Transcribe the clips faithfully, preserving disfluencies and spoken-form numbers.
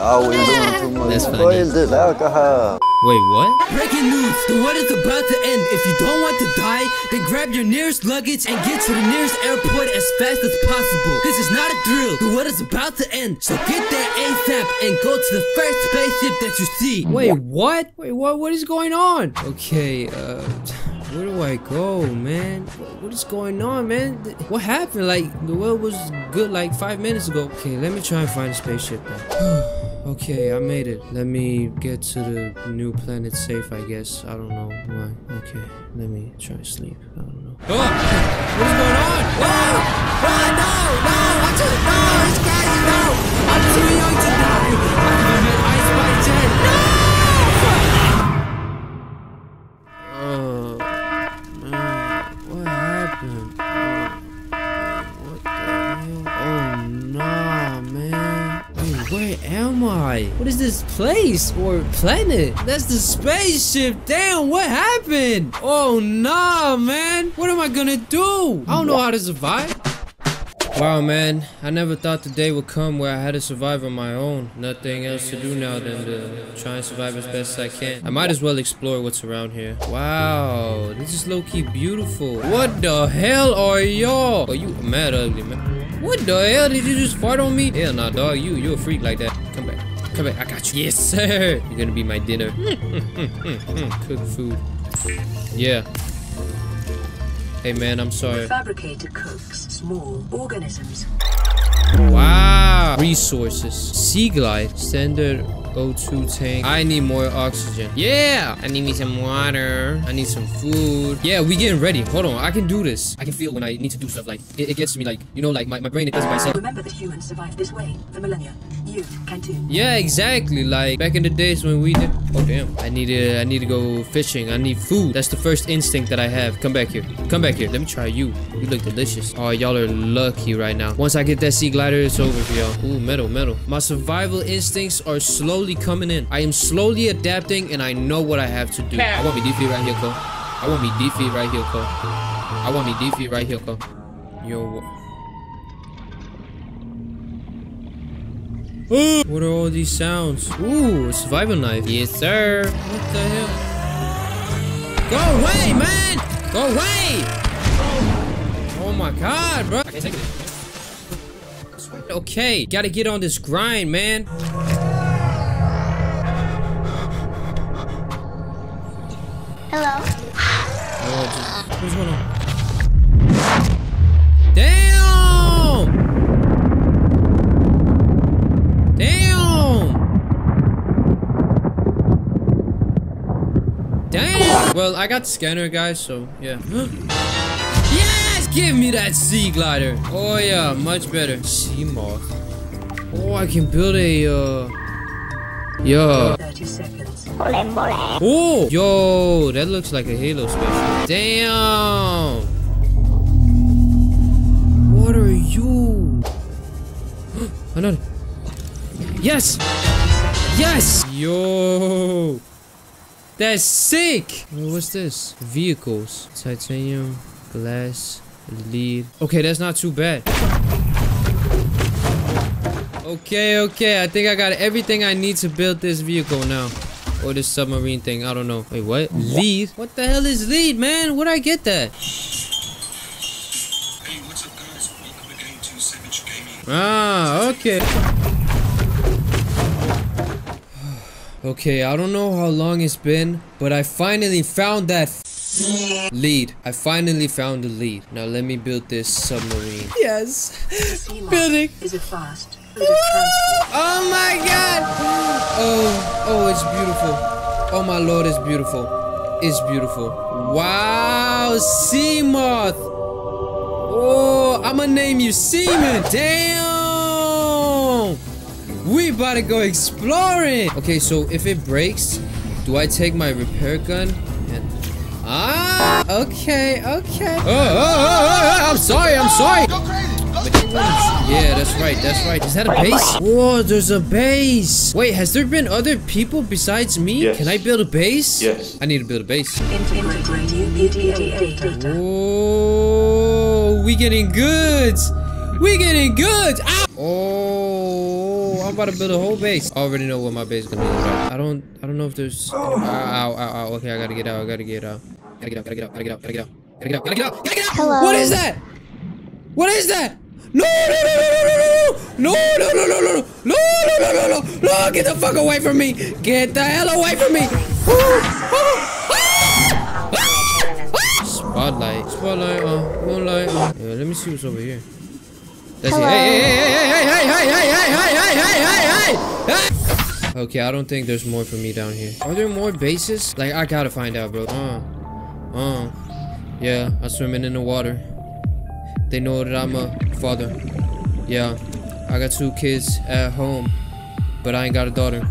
always doing too much. That's funny. What is this alcohol? Wait, what? Breaking news, the world is about to end. If you don't want to die, then grab your nearest luggage and get to the nearest airport as fast as possible. This is not a drill, the world is about to end. So get there ASAP and go to the first spaceship that you see. Wait, what? Wait, what? What is going on? Okay, uh... where do I go, man? What is going on, man? What happened? Like, the world was good like five minutes ago. Okay, let me try and find a spaceship now. Okay, I made it. Let me get to the new planet safe, I guess. I don't know why. Okay, let me try to sleep. I don't know. Oh! What is going on? Oh! Oh, no! No! I'm too... No! It's crazy! No! I'm too young to die! I'm gonna get iced by ten! No! Oh, man. What happened? What the hell? Oh, no, man. Wait, where am I? What is this place or planet? That's the spaceship. Damn, what happened? Oh, nah, man. What am I gonna do? I don't know how to survive. Wow, man. I never thought the day would come where I had to survive on my own. Nothing else to do now than to try and survive as best I can. I might as well explore what's around here. Wow, this is low-key beautiful. What the hell are y'all? Oh, you mad ugly, man. What the hell? Did you just fart on me? Hell nah, dog. You, you're a freak like that. Come back. Come back. I got you. Yes, sir. You're gonna be my dinner. Cook food. Yeah. Hey, man, I'm sorry. The Fabricator cooks small organisms. Wow. Resources. Seaglide. Standard O two tank. I need more oxygen. Yeah. I need me some water. I need some food. Yeah, we getting ready. Hold on. I can do this. I can feel when I need to do stuff. Like, it, it gets me like, you know, like my, my brain, it does it myself. Remember that humans survived this way for millennia. You can too. Yeah, exactly. Like, back in the days when we did... Oh, damn. I need to, I need to go fishing. I need food. That's the first instinct that I have. Come back here. Come back here. Let me try you. You look delicious. Oh, y'all are lucky right now. Once I get that Seaglider, it's over for y'all. Ooh, metal, metal. My survival instincts are slow. Coming in. I am slowly adapting and I know what I have to do. I want me D feet right here, Cole. I want me D feet right here, Cole. I want me D feet right here, Cole. Yo. Ooh. What are all these sounds? Ooh, survival knife. Yes, sir. What the hell? Go away, man! Go away! Oh, oh my god, bro. I can't take it. Okay, gotta get on this grind, man. Hello. Oh, just, what's going on? Damn! Damn! Damn! Well, I got the scanner, guys, so yeah. Yes! Give me that Seaglider! Oh yeah, much better. Seamoth. Oh, I can build a uh yeah. Oh, yo, that looks like a Halo special. Damn. What are you? Another. Yes. Yes. Yo. That's sick. What's this? Vehicles. Titanium, glass, lead. Okay, that's not too bad. Okay, okay. I think I got everything I need to build this vehicle now. Or this submarine thing, I don't know. Wait, what? Lead? What the hell is lead, man? Where'd I get that? Hey, what's up, guys? Welcome again to Savage Gaming. Ah, okay. Okay, I don't know how long it's been, but I finally found that lead. I finally found the lead. Now let me build this submarine. Yes. Building. Is it fast? Oh my god! Oh, oh, it's beautiful. Oh my lord, it's beautiful. It's beautiful. Wow, Seamoth. Oh, I'ma name you Seaman. Damn! We about to go exploring. Okay, so if it breaks, do I take my repair gun? And ah, okay, okay. Oh, oh, oh, oh, I'm sorry, I'm sorry. Go crazy. Yeah, that's right, that's right. Is that a base? Whoa, there's a base. Wait, has there been other people besides me? Yes. Can I build a base? Yes. I need to build a base. Oh, we getting goods. We getting goods. Ow. Oh, I'm about to build a whole base. I already know what my base is gonna be like. I don't I don't know if there's ow, ow, ow, ow. Okay, I gotta get out, I gotta get out. Gotta get out, gotta get out, gotta get out, gotta get out, gotta get out, gotta get out, gotta get out! Hello. What is that? What is that? No, no, no, no, no, no, no, no, no, no, no, no, no, no, no, no, no, get the fuck away from me! Get the hell away from me! Spotlight, spotlight, uh, moonlight, uh. Yeah, let me see what's over here. That's it. Hey, hey, hey, hey, hey, hey, hey, hey, hey, hey, hey, hey, hey, hey! Okay, I don't think there's more for me down here. Are there more bases? Like, I gotta find out, bro. Uh, uh, yeah, I'm swimming in the water. They know that I'm a father. Yeah, I got two kids at home, but I ain't got a daughter.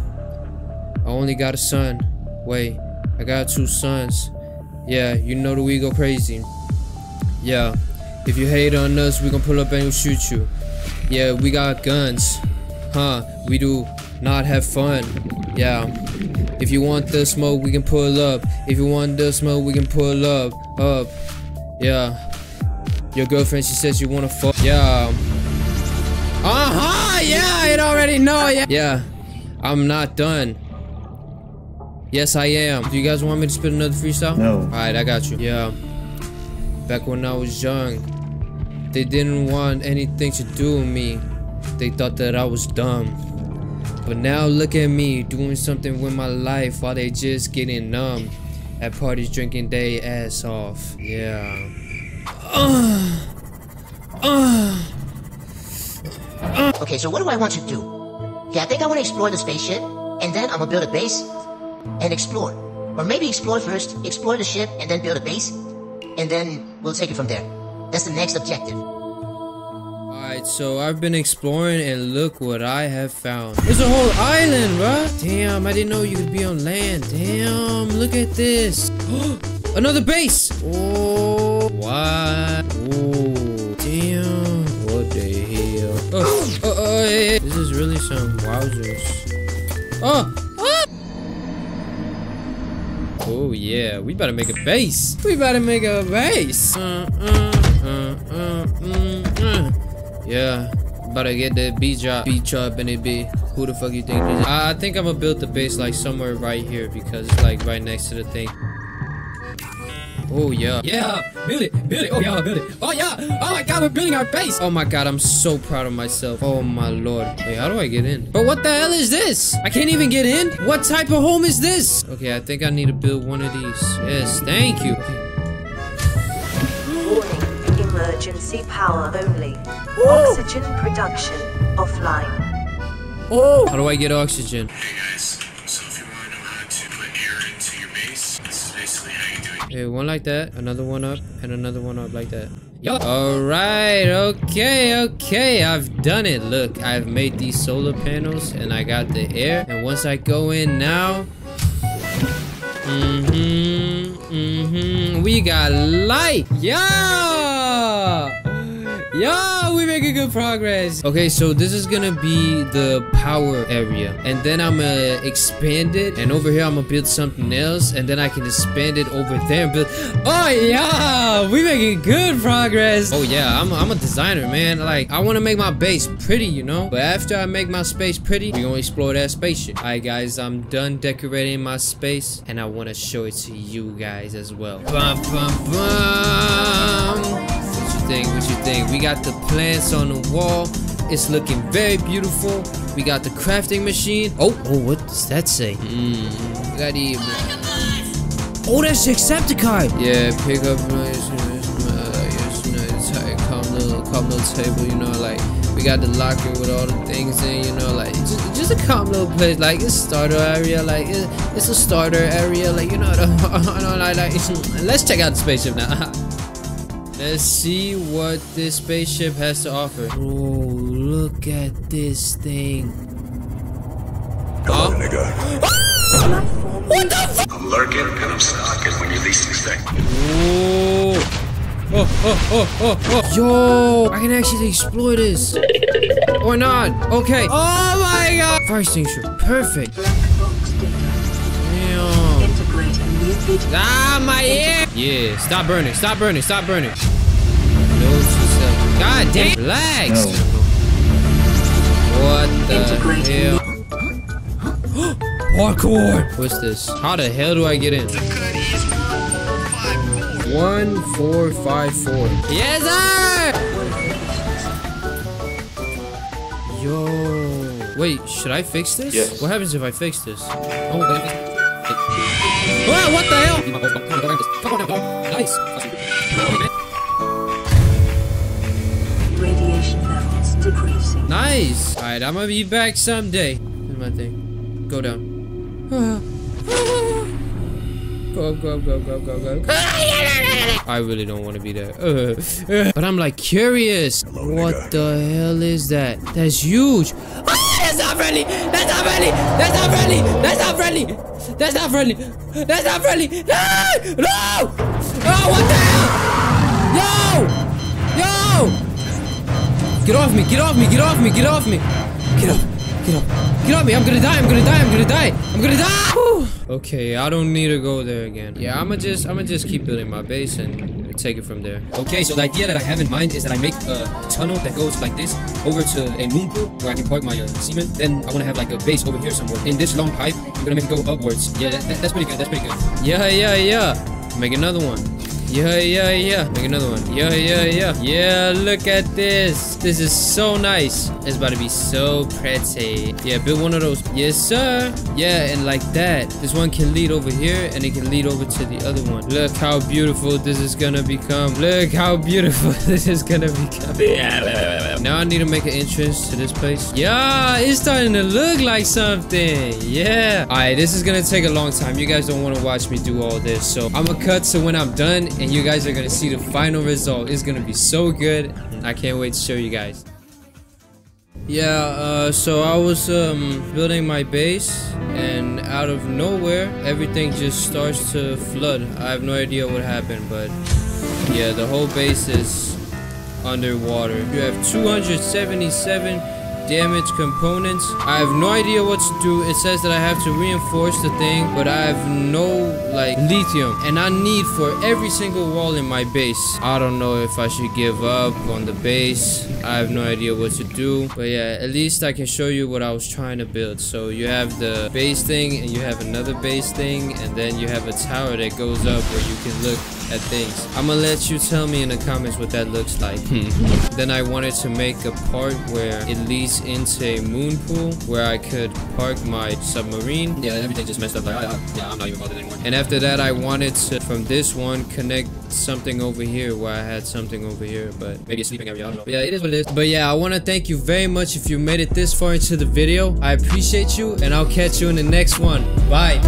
I only got a son. Wait, I got two sons. Yeah, you know that we go crazy. Yeah, if you hate on us, we gonna pull up and we'll shoot you. Yeah, we got guns. Huh, we do not have fun. Yeah, if you want the smoke, we can pull up. If you want the smoke, we can pull up, up. Yeah. Your girlfriend, she says you wanna fuck. Yeah. Uh-huh, yeah, it already know, yeah. Yeah, I'm not done. Yes, I am. Do you guys want me to spit another freestyle? No. Alright, I got you. Yeah. Back when I was young, they didn't want anything to do with me. They thought that I was dumb. But now look at me, doing something with my life while they just getting numb. At parties drinking they ass off. Yeah. Uh, uh, uh. Okay, so what do I want to do? Yeah, I think I want to explore the space ship, and then I'm gonna build a base and explore. Or maybe explore first, explore the ship, and then build a base, and then we'll take it from there. That's the next objective. Alright, so I've been exploring and look what I have found. There's a whole island, bruh! Damn, I didn't know you could be on land. Damn, look at this. Another base! Oh, what? Oh, damn. What the hell? Oh, oh, oh, yeah, yeah. This is really some wowzers. Oh, oh! Oh, yeah. We better make a base. We better make a base. Uh, uh, uh, uh, mm, uh. Yeah. Better get the beach up. Beach up and it be. Who the fuck you think this is? I think I'm gonna build the base like somewhere right here because it's like right next to the thing. Oh yeah. Yeah, build it, build it, oh yeah, build it. Oh yeah, oh my god, we're building our base. Oh my god, I'm so proud of myself. Oh my lord. Wait, how do I get in? But what the hell is this? I can't even get in? What type of home is this? Okay, I think I need to build one of these. Yes, thank you. Warning, emergency power only. Whoa. Oxygen production offline. Oh, how do I get oxygen? Hey guys. Okay, one like that, another one up, and another one up like that. Yo. All right, okay, okay, I've done it. Look, I've made these solar panels, and I got the air. And once I go in now, mm-hmm, mm-hmm, we got light. Yeah. Yo, we're making good progress. Okay, so this is gonna be the power area, and then I'm gonna expand it, and over here I'm gonna build something else, and then I can expand it over there and build. Oh yeah, we're making good progress. Oh yeah, I'm a, I'm a designer, man. Like, I want to make my base pretty, you know. But after I make my space pretty, we're gonna explore that spaceship. Alright guys, I'm done decorating my space, and I want to show it to you guys as well. Bum, bum, bum. What you think? We got the plants on the wall. It's looking very beautiful. We got the crafting machine. Oh, oh, what does that say? Mm, we got the... Oh, that's Jacksepticeye. Yeah, pick up a calm little table, you know, like... We got the locker with all the things in, you know, like, just, just a calm little place, like, it's starter area, like, it's, it's a starter area, like, you know, the, no, like, like, let's check out the spaceship now. Let's see what this spaceship has to offer. Oh, look at this thing. Come on, nigga. Ah! What the f- I'm lurking and I'm stalking when you least expect. Oh. Oh, oh, oh, oh, oh. Yo, I can actually explore this. Or not. Okay. Oh my god. Fire extinguisher. Perfect. Ah, my ear! Yeah, stop burning, stop burning, stop burning. God damn. Relax. No. What the hell? Parkour! What's this? How the hell do I get in? One, four, five, four. Yes, sir! Yo. Wait, should I fix this? Yes. What happens if I fix this? Oh, wait. Oh, what the hell? Nice. Radiation levels decreasing. Nice. All right, I'm gonna be back someday. Here's my thing. Go down. Go, go, go, go, go, go. I really don't want to be there. But I'm like curious. Hello, what nigga. The hell is that? That's huge. That's not friendly. That's not friendly. That's not friendly. That's not friendly. That's not friendly. That's not friendly. No! No! Oh, what the hell? Yo! Yo! Get off me! Get off me! Get off me! Get off me! Get off! Get off! Get off me! I'm gonna die! I'm gonna die! I'm gonna die! I'm gonna die! Whew. Okay, I don't need to go there again. Yeah, I'ma just, I'ma just keep building my base and take it from there. Okay, so the idea that I have in mind is that I make a tunnel that goes like this over to a moon pool where I can park my uh, seamen. Then I want to have like a base over here somewhere. In this long pipe, I'm gonna make it go upwards. Yeah, that, that, that's pretty good. That's pretty good. Yeah, yeah, yeah. Make another one. Yeah, yeah, yeah. Make another one. Yeah, yeah, yeah. Yeah, look at this. This is so nice. It's about to be so pretty. Yeah, build one of those. Yes, sir. Yeah, and like that. This one can lead over here, and it can lead over to the other one. Look how beautiful this is gonna become. Look how beautiful this is gonna become. Now I need to make an entrance to this place. Yeah, it's starting to look like something. Yeah. All right, this is gonna take a long time. You guys don't want to watch me do all this, so I'm gonna cut to when I'm done. And you guys are gonna see the final result. It's gonna be so good. I can't wait to show you guys. Yeah, uh, so I was um, building my base, and out of nowhere, everything just starts to flood. I have no idea what happened, but yeah, the whole base is underwater. You have two hundred seventy-seven damage components. I have no idea what to do. It says that I have to reinforce the thing, but I have no like lithium, and I need for every single wall in my base. I don't know if I should give up on the base. I have no idea what to do, but yeah, at least I can show you what I was trying to build. So you have the base thing, and you have another base thing, and then you have a tower that goes up where you can look at things. I'm gonna let you tell me in the comments what that looks like. Then I wanted to make a part where it leads into a moon pool where I could park my submarine. Yeah, everything just messed up. Like, I, I, yeah, I'm not even bothered anymore. And after that, I wanted to, from this one, connect something over here where I had something over here, but maybe a sleeping area. I don't know. But yeah, it is what it is. But yeah, I want to thank you very much if you made it this far into the video. I appreciate you, and I'll catch you in the next one. Bye.